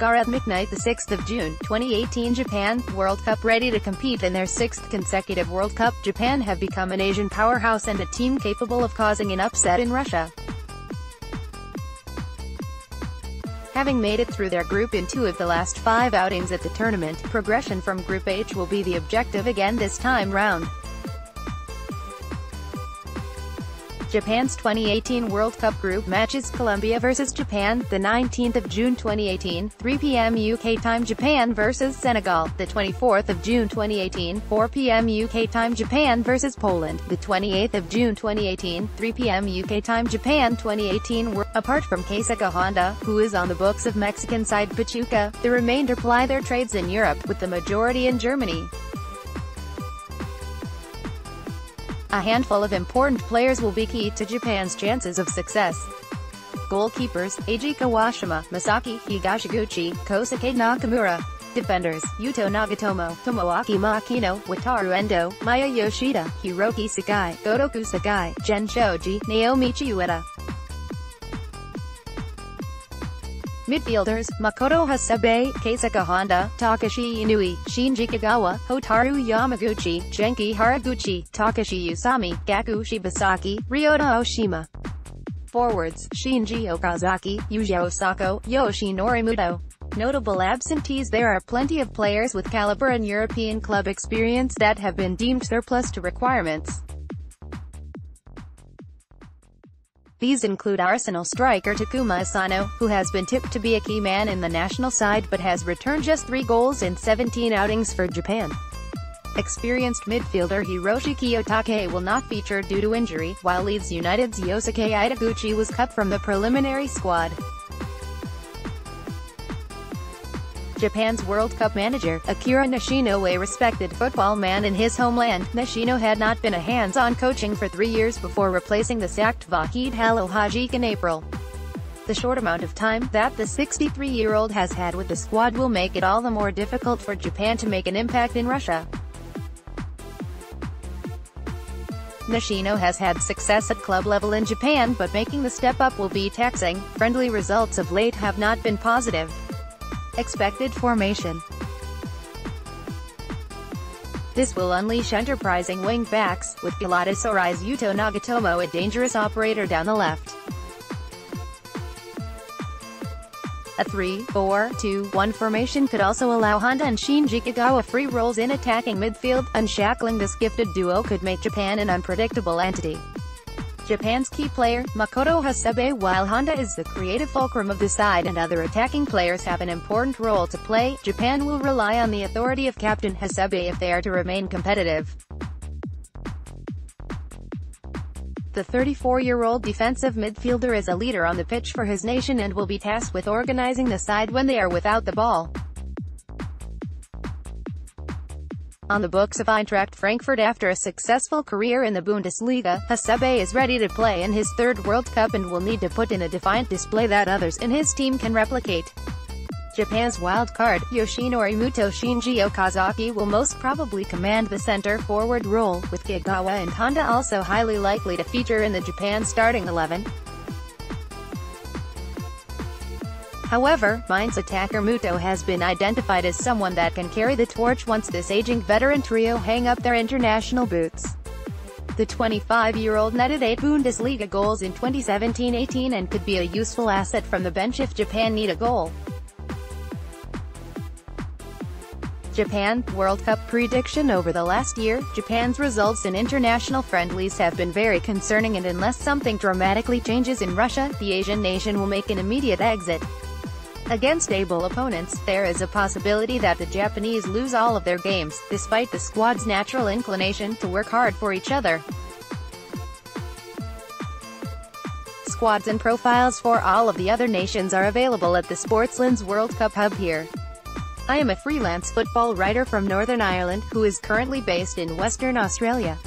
Gareth McKnight 6 June, 2018 Japan, World Cup ready to compete in their 6th consecutive World Cup. Japan have become an Asian powerhouse and a team capable of causing an upset in Russia. Having made it through their group in 2 of the last 5 outings at the tournament, progression from Group H will be the objective again this time round. Japan's 2018 World Cup group matches Colombia vs. Japan, the 19th of June 2018, 3 p.m. UK time. Japan vs. Senegal, the 24th of June 2018, 4 p.m. UK time. Japan vs. Poland, the 28th of June 2018, 3 p.m. UK time. Japan 2018 were, apart from Keisuke Honda, who is on the books of Mexican side Pachuca, the remainder ply their trades in Europe, with the majority in Germany. A handful of important players will be key to Japan's chances of success. Goalkeepers, Eiji Kawashima, Masaki Higashiguchi, Kosuke Nakamura. Defenders, Yuto Nagatomo, Tomoaki Makino, Wataru Endo, Maya Yoshida, Hiroki Sakai, Gotoku Sakai, Jenshoji, Naomi Chiweta. Midfielders, Makoto Hasebe, Keisuke Honda, Takashi Inui, Shinji Kagawa, Hotaru Yamaguchi, Genki Haraguchi, Takashi Usami, Gaku Shibasaki, Ryota Oshima. Forwards, Shinji Okazaki, Yuji Osako, Yoshinori Muto. Notable absentees: there are plenty of players with caliber and European club experience that have been deemed surplus to requirements. These include Arsenal striker Takuma Asano, who has been tipped to be a key man in the national side but has returned just 3 goals in 17 outings for Japan. Experienced midfielder Hiroshi Kiyotake will not feature due to injury, while Leeds United's Yosuke Itaguchi was cut from the preliminary squad. Japan's World Cup manager, Akira Nishino, a respected football man in his homeland. Nishino had not been a hands-on coaching for 3 years before replacing the sacked Vakid Halohagic in April. The short amount of time that the 63-year-old has had with the squad will make it all the more difficult for Japan to make an impact in Russia. Nishino has had success at club level in Japan, but making the step up will be taxing. Friendly results of late have not been positive. Expected formation: this will unleash enterprising wing-backs, with Galata Sorai's Yuto Nagatomo a dangerous operator down the left. A 3-4-2-1 formation could also allow Honda and Shinji Kagawa free roles in attacking midfield. Unshackling this gifted duo could make Japan an unpredictable entity. Japan's key player, Makoto Hasebe, while Honda is the creative fulcrum of the side and other attacking players have an important role to play, Japan will rely on the authority of Captain Hasebe if they are to remain competitive. The 34-year-old defensive midfielder is a leader on the pitch for his nation and will be tasked with organizing the side when they are without the ball. On the books of Eintracht Frankfurt after a successful career in the Bundesliga, Hasebe is ready to play in his 3rd World Cup and will need to put in a defiant display that others in his team can replicate. Japan's wild card, Yoshinori Muto. Shinji Okazaki will most probably command the center-forward role, with Kagawa and Honda also highly likely to feature in the Japan starting 11. However, Mainz attacker Muto has been identified as someone that can carry the torch once this aging veteran trio hang up their international boots. The 25-year-old netted 8 Bundesliga goals in 2017-18 and could be a useful asset from the bench if Japan need a goal. Japan World Cup prediction: over the last year, Japan's results in international friendlies have been very concerning, and unless something dramatically changes in Russia, the Asian nation will make an immediate exit. Against able opponents, there is a possibility that the Japanese lose all of their games, despite the squad's natural inclination to work hard for each other. Squads and profiles for all of the other nations are available at the Sportsland's World Cup hub here. I am a freelance football writer from Northern Ireland, who is currently based in Western Australia.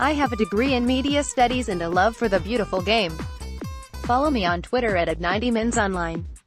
I have a degree in media studies and a love for the beautiful game. Follow me on Twitter at @90minsonline.